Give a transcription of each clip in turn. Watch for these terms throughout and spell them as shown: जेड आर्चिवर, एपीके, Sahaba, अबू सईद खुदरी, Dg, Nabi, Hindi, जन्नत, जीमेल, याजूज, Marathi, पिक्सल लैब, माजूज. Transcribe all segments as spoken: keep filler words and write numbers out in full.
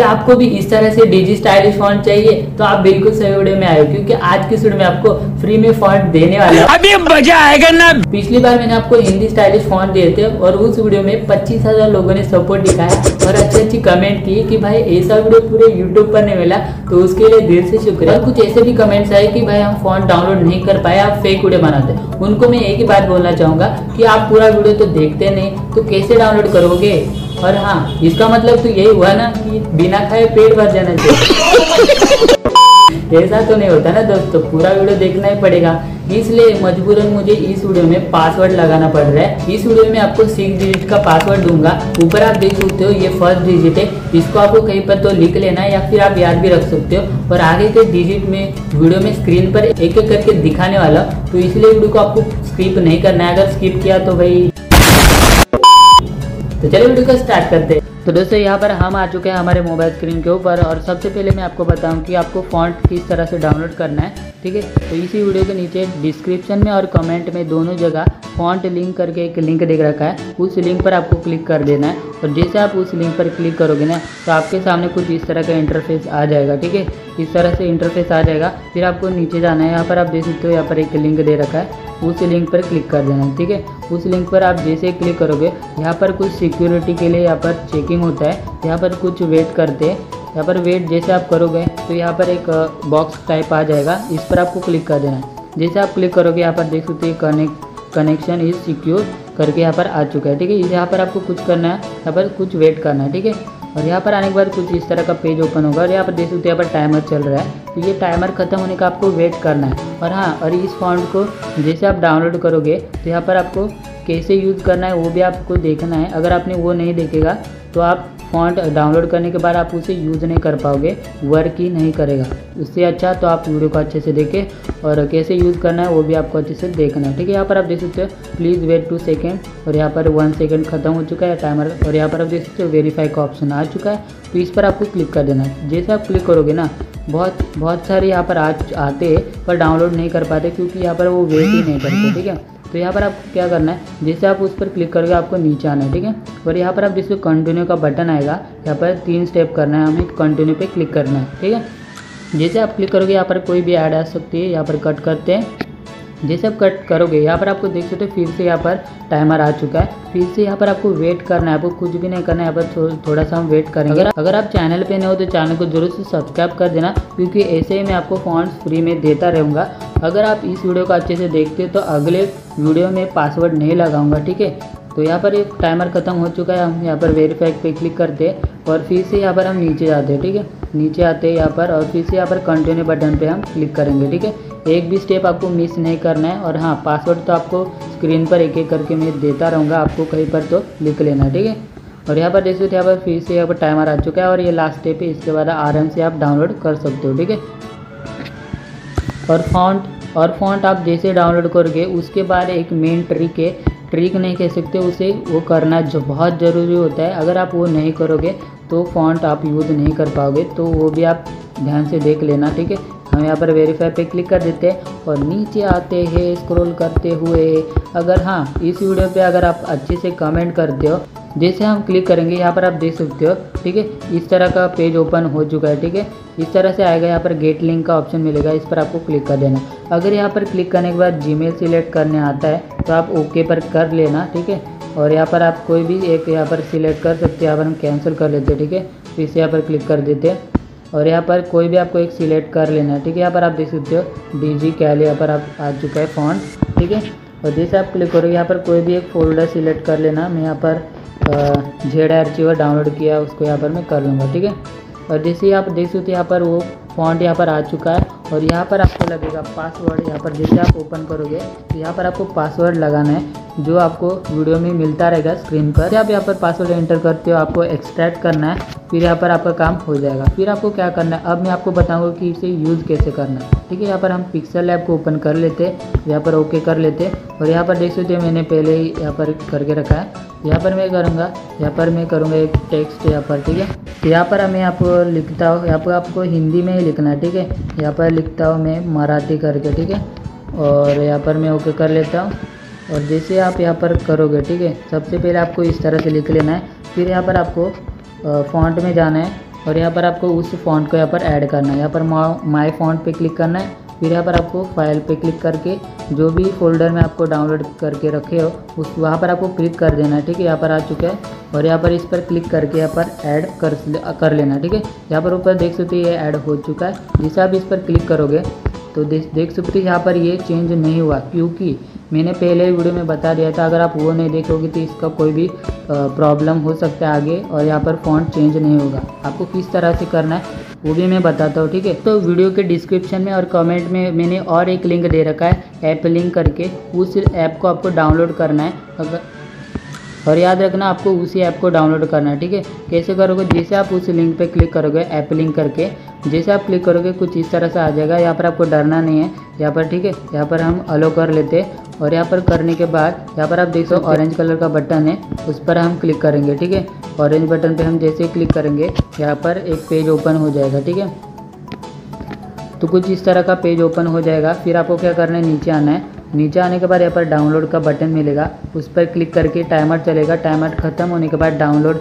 क्या आपको भी इस तरह से डीजी स्टाइलिश फॉन्ट चाहिए तो आप बिल्कुल सही वीडियो में आए हो, क्योंकि आज की वीडियो में आपको फ्री में फॉन्ट देने वाला हूं। अभी मजा आएगा ना। पिछली बार मैंने आपको हिंदी स्टाइलिश फॉन्ट दिए थे और उस वीडियो में पच्चीस हजार लोगों ने सपोर्ट दिखाया और अच्छी अच्छी कमेंट की कि भाई ऐसा वीडियो पूरे यूट्यूब पर नहीं मिला, तो उसके लिए दिल से शुक्रिया। कुछ ऐसे भी कमेंट्स आए कि भाई हम फॉन्ट डाउनलोड नहीं कर पाए, आप फेक वीडियो बनाते। उनको मैं एक ही बात बोलना चाहूंगा कि आप पूरा वीडियो तो देखते नहीं तो कैसे डाउनलोड करोगे। और हाँ, इसका मतलब तो यही हुआ ना कि बिना खाए पेट भर जाना चाहिए। ऐसा तो नहीं होता ना दोस्तों, पूरा वीडियो देखना ही पड़ेगा, इसलिए मजबूरन मुझे इस वीडियो में पासवर्ड लगाना पड़ रहा है। इस वीडियो में आपको सिक्स डिजिट का पासवर्ड दूंगा। ऊपर आप देख सकते हो ये फर्स्ट डिजिट है, इसको आपको कहीं पर तो लिख लेना है या फिर आप याद भी रख सकते हो। और आगे के डिजिट में वीडियो में स्क्रीन पर एक एक करके दिखाने वाला, तो इसलिए वीडियो को आपको स्किप नहीं करना है। अगर स्किप किया तो भाई, तो चलिए वीडियो को स्टार्ट करते हैं। तो दोस्तों यहाँ पर हम आ चुके हैं हमारे मोबाइल स्क्रीन के ऊपर, और सबसे पहले मैं आपको बताऊँ कि आपको फॉन्ट किस तरह से डाउनलोड करना है, ठीक है। तो इसी वीडियो के नीचे डिस्क्रिप्शन में और कमेंट में दोनों जगह फॉन्ट लिंक करके एक लिंक देख रखा है, उस लिंक पर आपको क्लिक कर देना है। और जैसे आप उस लिंक पर क्लिक करोगे ना तो आपके सामने कुछ इस तरह का इंटरफेस आ जाएगा, ठीक है। इस तरह से इंटरफेस आ जाएगा, फिर आपको नीचे जाना है। यहाँ पर आप देख सकते हो यहाँ पर एक लिंक दे रखा है, उस लिंक पर क्लिक कर देना है, ठीक है। उस लिंक पर आप जैसे क्लिक करोगे यहाँ पर कुछ सिक्योरिटी के लिए यहाँ पर चेकिंग होता है, यहाँ पर कुछ वेट करते हैं। यहाँ पर वेट जैसे आप करोगे तो यहाँ पर एक बॉक्स टाइप आ जाएगा, इस पर आपको क्लिक कर देना है। जैसे आप क्लिक करोगे यहाँ पर देख सकते हो कनेक्ट कनेक्शन इज सिक्योर करके यहाँ पर आ चुका है, ठीक है। यहाँ पर आपको कुछ करना है, यहाँ पर कुछ वेट करना है, ठीक है। और यहाँ पर आने के बाद कुछ इस तरह का पेज ओपन होगा, और यहाँ पर देख सकते हो यहाँ पर टाइमर चल रहा है, तो ये टाइमर खत्म होने का आपको वेट करना है। और हाँ, और इस फॉन्ट को जैसे आप डाउनलोड करोगे तो यहाँ पर आपको कैसे यूज़ करना है वो भी आपको देखना है। अगर आपने वो नहीं देखेगा तो आप फॉन्ट डाउनलोड करने के बाद आप उसे यूज़ नहीं कर पाओगे, वर्क ही नहीं करेगा। उससे अच्छा तो आप वीडियो को अच्छे से देखें, और कैसे यूज़ करना है वो भी आपको अच्छे से देखना है, ठीक है। यहाँ पर आप देख सकते हो प्लीज़ वेट टू सेकेंड, और यहाँ पर वन सेकेंड खत्म हो चुका है टाइमर। और यहाँ पर आप देख सकते हो वेरीफाई का ऑप्शन आ चुका है, तो इस पर आपको क्लिक कर देना है। जैसे आप क्लिक करोगे ना बहुत बहुत सारे यहाँ पर आ, आते पर डाउनलोड नहीं कर पाते, क्योंकि यहाँ पर वो वेट ही नहीं करते, ठीक है। तो यहाँ पर आपको क्या करना है, जैसे आप उस पर क्लिक करोगे आपको नीचे आना है, ठीक है। और यहाँ पर आप जिसको कंटिन्यू का बटन आएगा, यहाँ पर तीन स्टेप करना है, हमें कंटिन्यू पे क्लिक करना है, ठीक है। जैसे आप क्लिक करोगे यहाँ पर कोई भी ऐड आ सकती है, यहाँ पर कट करते हैं। जैसे आप कट करोगे यहाँ पर आपको देख सकते हो फिर से यहाँ पर टाइमर आ चुका है, फिर से यहाँ पर आपको वेट करना है, आपको कुछ भी नहीं करना है। यहाँ पर थो, थोड़ा सा हम वेट करेंगे। अगर, अगर आप चैनल पे नए हो तो चैनल को जरूर से सब्सक्राइब कर देना, क्योंकि ऐसे ही मैं आपको फॉन्ट्स फ्री में देता रहूँगा। अगर आप इस वीडियो को अच्छे से देखते हो तो अगले वीडियो में पासवर्ड नहीं लगाऊंगा, ठीक है। तो यहाँ पर एक टाइमर खत्म हो चुका है, हम यहाँ पर वेरीफाई पे क्लिक करते हैं, और फिर से यहाँ पर हम नीचे जाते हैं, ठीक है। नीचे आते हैं यहाँ पर, और फिर से यहाँ पर कंटिन्यू बटन पे हम क्लिक करेंगे, ठीक है। एक भी स्टेप आपको मिस नहीं करना है। और हाँ, पासवर्ड तो आपको स्क्रीन पर एक एक करके मैं देता रहूँगा, आपको कहीं पर तो लिख लेना, ठीक है। और यहाँ पर देख सकते हो यहाँ पर फिर से यहाँ पर टाइमर आ चुका है, और ये लास्ट स्टेप है, इसके बाद आराम से आप डाउनलोड कर सकते हो, ठीक है। और फॉन्ट और फॉन्ट आप जैसे डाउनलोड करोगे उसके बाद एक मेन ट्रिक है, ट्रिक नहीं कह सकते उसे, वो करना जो बहुत ज़रूरी होता है। अगर आप वो नहीं करोगे तो फॉन्ट आप यूज़ नहीं कर पाओगे, तो वो भी आप ध्यान से देख लेना, ठीक है। हम यहाँ पर वेरीफाई पे क्लिक कर देते हैं, और नीचे आते हैं स्क्रॉल करते हुए। अगर हाँ, इस वीडियो पे अगर आप अच्छे से कमेंट करते हो, जैसे हम क्लिक करेंगे यहाँ पर आप देख सकते हो, ठीक है। इस तरह का पेज ओपन हो चुका है, ठीक है। इस तरह से आएगा, यहाँ पर गेट लिंक का ऑप्शन मिलेगा, इस पर आपको क्लिक कर देना। अगर यहाँ पर क्लिक करने के बाद जीमेल सिलेक्ट करने आता है तो आप ओके पर कर लेना, ठीक है। और यहाँ पर आप कोई भी एक यहाँ पर सिलेक्ट कर सकते हो, यहाँ पर हम कैंसिल कर लेते हैं, ठीक है। फिर से यहाँ पर क्लिक कर देते हैं, और यहाँ पर कोई भी आपको एक सिलेक्ट कर लेना है, ठीक है। यहाँ पर आप देख सकते हो डीजी कैल यहाँ पर आप आ चुका है फॉन्ट, ठीक है। और जैसे आप क्लिक करोगे यहाँ पर कोई भी एक फोल्डर सिलेक्ट कर लेना। मैं यहाँ पर जेड आर्चिवर डाउनलोड किया उसको यहाँ पर मैं कर लूँगा, ठीक है। और जैसे आप देख सकते हो यहाँ पर वो फॉन्ट यहाँ पर आ चुका है, और यहाँ पर आपको लगेगा पासवर्ड। यहाँ पर जैसे आप ओपन करोगे तो यहाँ पर आपको पासवर्ड लगाना है, जो आपको वीडियो में मिलता रहेगा स्क्रीन पर। आप यहाँ पर पासवर्ड एंटर करते हो, आपको एक्सट्रैक्ट करना है, फिर यहाँ पर आपका काम हो जाएगा। फिर आपको क्या करना है, अब मैं आपको बताऊँगा कि इसे यूज़ कैसे करना है, ठीक है। यहाँ पर हम पिक्सल लैब को ओपन कर लेते हैं, यहाँ पर ओके कर लेते हैं। और यहाँ पर देख सकते हो मैंने पहले ही यहाँ पर करके रखा है, यहाँ पर मैं करूँगा यहाँ पर मैं करूँगा एक टेक्स्ट यहाँ पर, ठीक है। यहाँ पर मैं आपको लिखता हूँ, यहाँ पर आपको हिंदी में ही लिखना है, ठीक है। यहाँ पर लिखता हूँ मैं मराठी करके, ठीक है। और यहाँ पर मैं ओके कर लेता हूँ, और जैसे आप यहाँ पर करोगे, ठीक है, सबसे पहले आपको इस तरह से लिख लेना है। फिर यहाँ पर आपको फॉन्ट में जाना है, और यहाँ पर आपको उस फॉन्ट को यहाँ पर ऐड करना है। यहाँ पर माय फॉन्ट पे क्लिक करना है, फिर यहाँ पर आपको फाइल पे क्लिक करके जो भी फोल्डर में आपको डाउनलोड करके रखे हो उस वहाँ पर आपको क्लिक कर देना है। ठीक है, यहाँ पर आ चुका है और यहाँ पर इस पर क्लिक करके यहाँ पर ऐड कर कर लेना। ठीक है, यहाँ पर ऊपर देख सकते ये ऐड हो चुका है। जैसे आप इस पर क्लिक करोगे तो देख सकते हैं यहाँ पर ये चेंज नहीं हुआ, क्योंकि मैंने पहले वीडियो में बता दिया था। अगर आप वो नहीं देखोगे तो इसका कोई भी प्रॉब्लम हो सकता है आगे, और यहाँ पर फॉन्ट चेंज नहीं होगा। आपको किस तरह से करना है वो भी मैं बताता हूँ। ठीक है, तो वीडियो के डिस्क्रिप्शन में और कमेंट में मैंने और एक लिंक दे रखा है, ऐप लिंक करके। उस ऐप को आपको डाउनलोड करना है, अगर और याद रखना आपको उसी ऐप को डाउनलोड करना है। ठीक है, कैसे करोगे, जैसे आप उस लिंक पे क्लिक करोगे ऐप लिंक करके, जैसे आप क्लिक करोगे कुछ इस तरह से आ जाएगा। यहाँ पर आपको डरना नहीं है यहाँ पर। ठीक है, यहाँ पर हम अलो कर लेते हैं और यहाँ पर करने के बाद यहाँ पर आप देख सकते हो ऑरेंज कलर का बटन है, उस पर हम क्लिक करेंगे। ठीक है, ऑरेंज बटन पे हम जैसे ही क्लिक करेंगे यहाँ पर एक पेज ओपन हो जाएगा। ठीक है, तो कुछ इस तरह का पेज ओपन हो जाएगा। फिर आपको क्या करना है, नीचे आना है। नीचे आने के बाद यहाँ पर डाउनलोड का बटन मिलेगा, उस पर क्लिक करके टाइमर चलेगा। टाइमर ख़त्म होने के बाद डाउनलोड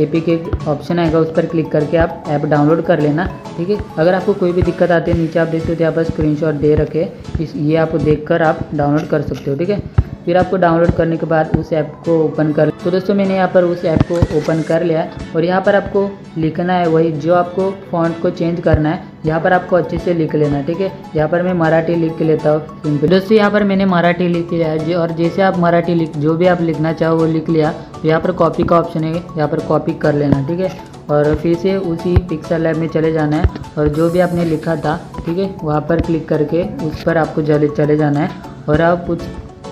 एपीके ऑप्शन आएगा, उस पर क्लिक करके आप ऐप डाउनलोड कर लेना। ठीक है, अगर आपको कोई भी दिक्कत आती है, नीचे आप देख सकते हो यहाँ पर स्क्रीनशॉट दे रखे, इस ये आप देखकर आप डाउनलोड कर सकते हो। ठीक है, फिर आपको डाउनलोड करने के बाद उस ऐप को ओपन कर, तो दोस्तों मैंने यहाँ पर उस ऐप को ओपन कर लिया और यहाँ पर आपको लिखना है वही जो आपको फॉन्ट को चेंज करना है। यहाँ पर आपको अच्छे से लिख लेना। ठीक है, यहाँ पर मैं मराठी लिख के लेता हूँ। दोस्तों यहाँ पर मैंने मराठी लिख लिया है, और जैसे आप मराठी लिख जो भी आप लिखना चाहो वो लिख लिया। तो यहाँ पर कॉपी का ऑप्शन है, यहाँ पर कॉपी कर लेना। ठीक है, और फिर से उसी पिक्सेल लैब में चले जाना है और जो भी आपने लिखा था, ठीक है, वहाँ पर क्लिक करके उस पर आपको चले चले जाना है और आप कुछ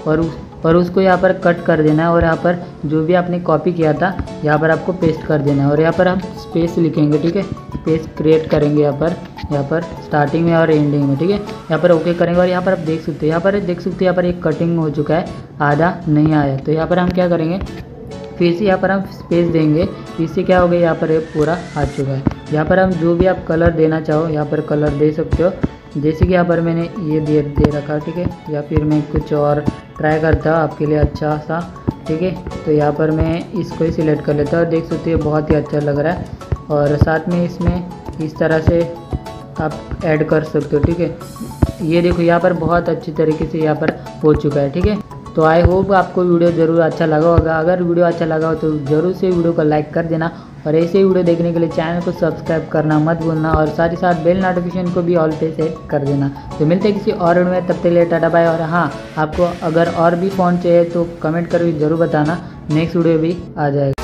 और उस और उसको यहाँ पर कट कर देना है। और यहाँ पर जो भी आपने कॉपी किया था यहाँ पर आपको पेस्ट कर देना है और यहाँ पर हम स्पेस लिखेंगे। ठीक है, स्पेस क्रिएट करेंगे यहाँ पर यहाँ पर स्टार्टिंग में और एंडिंग में। ठीक है, यहाँ पर ओके करेंगे और यहाँ पर आप देख सकते हो यहाँ पर देख सकते हो यहाँ पर एक कटिंग हो चुका है, आधा नहीं आया। तो यहाँ पर हम क्या करेंगे, फिर से यहाँ पर हम स्पेस देंगे। इससे क्या हो गया, यहाँ पर पूरा आ चुका है। यहाँ पर हम जो भी आप कलर देना चाहो यहाँ पर कलर दे सकते हो, जैसे कि यहाँ पर मैंने ये दे दे रखा। ठीक है, या फिर मैं कुछ और ट्राई करता हूँ आपके लिए अच्छा सा। ठीक है, तो यहाँ पर मैं इसको ही सिलेक्ट कर लेता हूँ और देख सकते हो बहुत ही अच्छा लग रहा है। और साथ में इसमें इस तरह से आप ऐड कर सकते हो। ठीक है, ये देखो यहाँ पर बहुत अच्छी तरीके से यहाँ पर हो चुका है। ठीक है, तो आई होप आपको वीडियो ज़रूर अच्छा लगा होगा। अगर वीडियो अच्छा लगा हो तो ज़रूर से वीडियो को लाइक कर देना और ऐसे ही वीडियो देखने के लिए चैनल को सब्सक्राइब करना मत भूलना और साथ ही साथ बेल नोटिफिकेशन को भी ऑल पे सेट कर देना। तो मिलते हैं किसी और वीडियो में, तब तक के लिए टाटा बाय। और हाँ, आपको अगर और भी फॉन्ट चाहिए तो कमेंट करके ज़रूर बताना, नेक्स्ट वीडियो भी आ जाएगा।